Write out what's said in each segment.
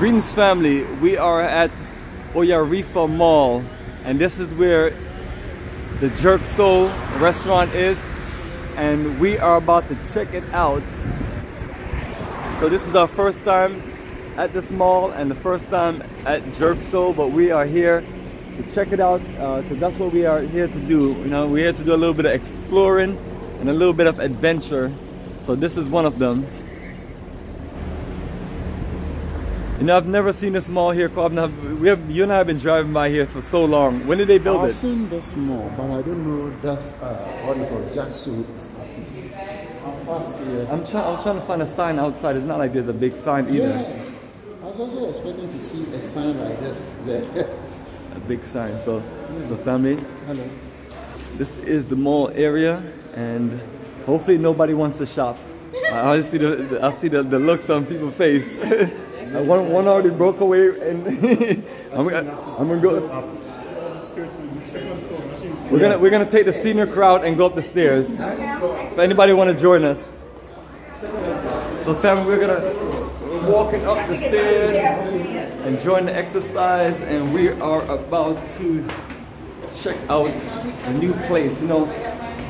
Greetings family, we are at Oyarifa Mall and this is where the Jerk Soul restaurant is and we are about to check it out. So this is our first time at this mall and the first time at Jerk Soul, but we are here to check it out because that's what we are here to do. You know, we're here to do a little bit of exploring and a little bit of adventure. So this is one of them. You know, I've never seen this mall here, Cobb. You and I have been driving by here for so long. When did they build it? I've seen this mall, but I don't know that's what you call Jerk Soul. I'm trying to find a sign outside. It's not like there's a big sign either. Yeah. I was also expecting to see a sign like this there. A big sign. So family. Hello. This is the mall area, and hopefully nobody wants to shop. I see the looks on people's face. One already broke away, and I'm gonna go. We're gonna take the senior crowd and go up the stairs. If anybody wanna join us. So family, we're walking up the stairs, enjoying the exercise, and we are about to check out a new place. You know,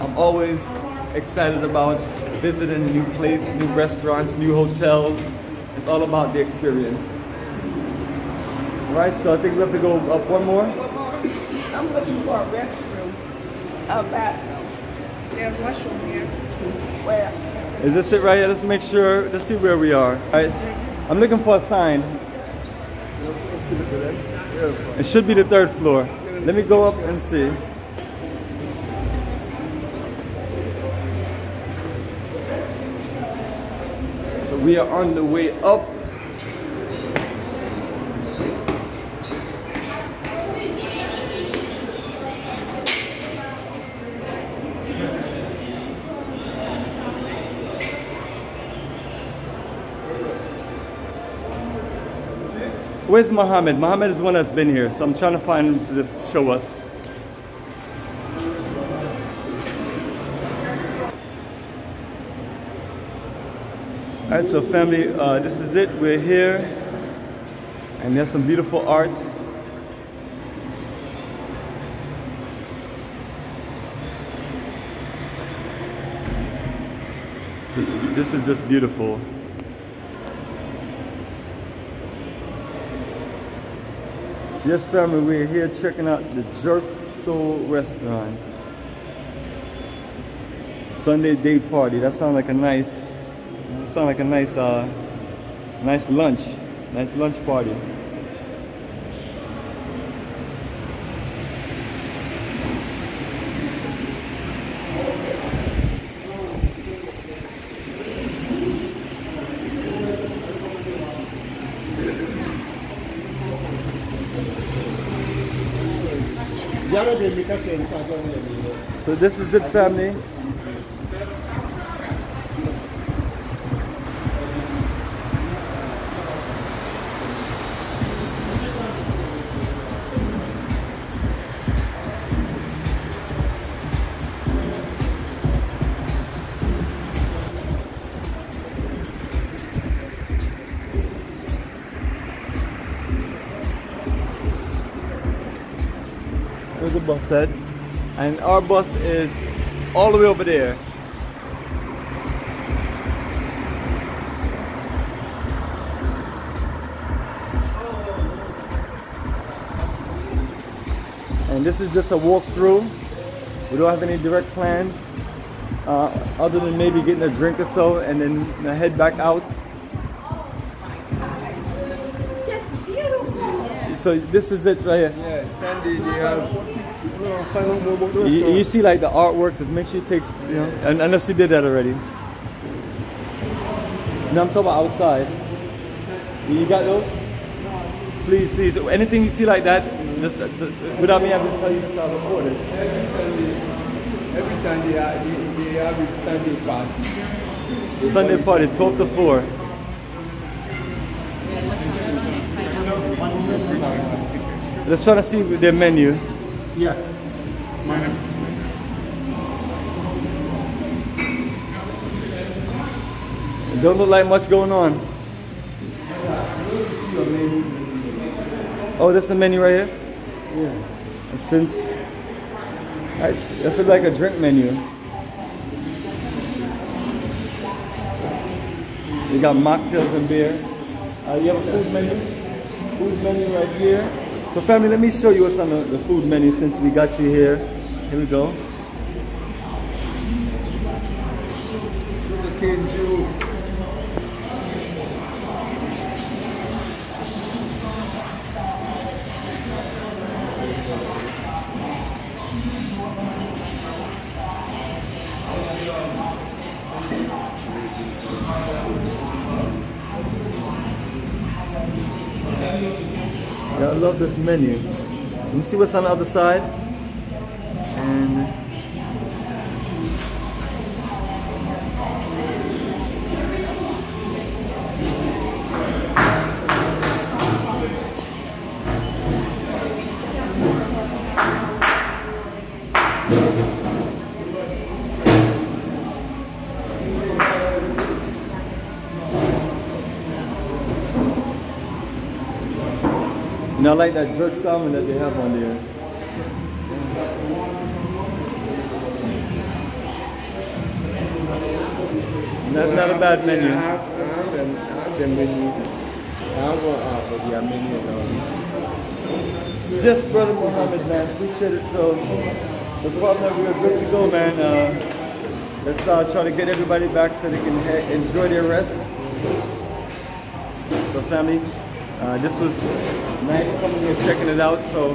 I'm always excited about visiting new places, new restaurants, new hotels. It's all about the experience. Right, so I think we have to go up one more. I'm looking for a restroom. A bathroom. There's a restroom here. Where? Is this it right here? Let's make sure. Let's see where we are. All right. I'm looking for a sign. It should be the third floor. Let me go up and see. We are on the way up. Where's Mohammed? Mohammed is one that's been here, so I'm trying to find him to just show us. Alright, so family, this is it. We're here, and there's some beautiful art. This is just beautiful. So yes, family, we're here checking out the Jerk Soul restaurant. Sunday day party. That sounds like a nice. Nice lunch. Nice lunch party. So this is it, family. There's a bus set, and our bus is all the way over there. And this is just a walkthrough. We don't have any direct plans, other than maybe getting a drink or so, and then head back out. So this is it right here. Yeah, Sandy, you see like the artwork, just make sure you take, you know, unless you did that already. No, I'm talking about outside. You got those? Please, please, anything you see like that, just without me having to tell you to record it. Every Sunday, they have a Sunday party. Sunday party, 12 to 4. Let's try to see their menu. Yeah. Don't look like much going on. the menu. Oh, that's the menu right here? Yeah. And since... that's like a drink menu. You got mocktails and beer. You have a food menu. Food menu right here. So family, let me show you what's on the food menu since we got you here. Here we go. Sugarcane juice. Yeah, I love this menu. Let me see what's on the other side. And and I like that jerk salmon that they have on there. That's not a bad menu. I have the menu. Just brother Mohammed, man, appreciate it. So brother, we are good to go, man. Let's try to get everybody back so they can enjoy their rest. So family, this was nice coming here, checking it out. So,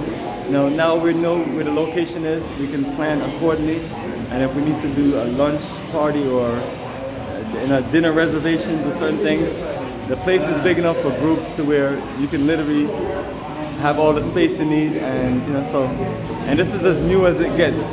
you know, now we know where the location is. We can plan accordingly. And if we need to do a lunch party or dinner reservations or certain things, the place is big enough for groups to where you can literally have all the space you need. And, you know, so, and this is as new as it gets.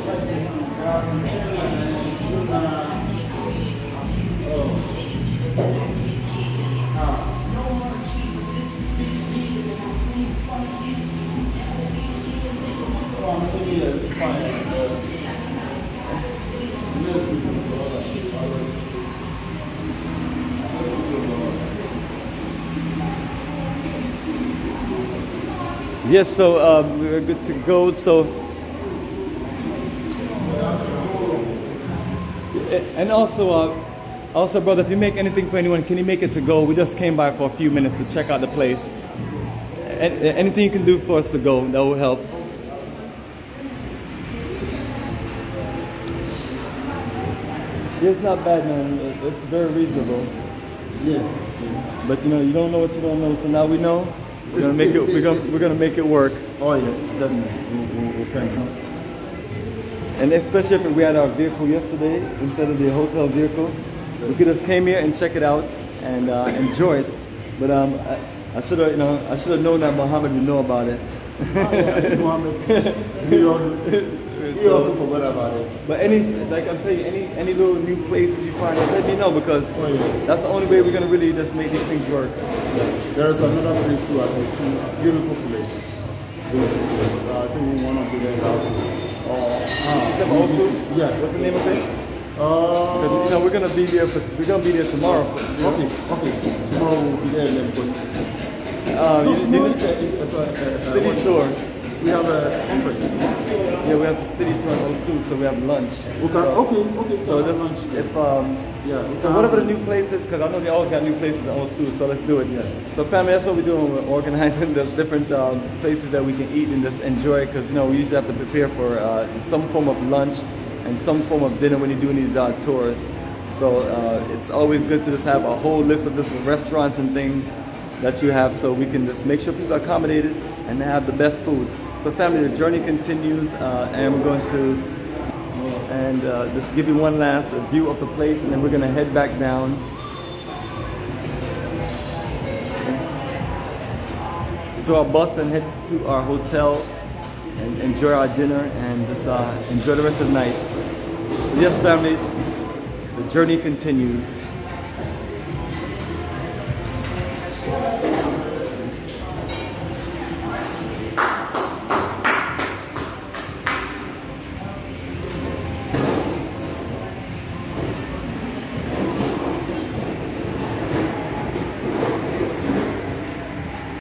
Yes, so we're good to go. So, and also, brother, if you make anything for anyone, can you make it to go? We just came by for a few minutes to check out the place. Anything you can do for us to go, that will help. It's not bad, man. It's very reasonable. Yeah. But you know, you don't know what you don't know. So now we know. We're gonna make it. We're gonna make it work. Oh yeah, definitely. We can. And especially if we had our vehicle yesterday instead of the hotel vehicle, we could just came here and check it out and enjoy it. But I should have, you know, I should have known that Mohammed would know about it. Oh, yeah, Mohammed. We also forgot about it. But any, like I'm telling you, any little new places you find, let me know because that's the only way we're gonna really just make these things work. Yeah. There is another place too at Osu, beautiful place. Beautiful place. I think one of the guys out. Yeah. What's the name of it? Because you know we're gonna be there tomorrow. Okay. Tomorrow we'll be there and then going to see. City tour. We have a conference. Yeah, we have the city tour in Osu, so we have lunch. Okay, so, okay. So this, lunch. If so whatever the new places, because I know they always got new places in Osu, so let's do it. Yeah. So family, that's what we're doing. We're organizing those different places that we can eat and just enjoy, because you know we usually have to prepare for some form of lunch and some form of dinner when you're doing these tours. So it's always good to just have a whole list of different restaurants and things that you have, so we can just make sure people are accommodated and have the best food. So family, the journey continues, and we're going to just give you one last view of the place, and then we're going to head back down. To our bus and head to our hotel and enjoy our dinner and just enjoy the rest of the night. So yes, family, the journey continues.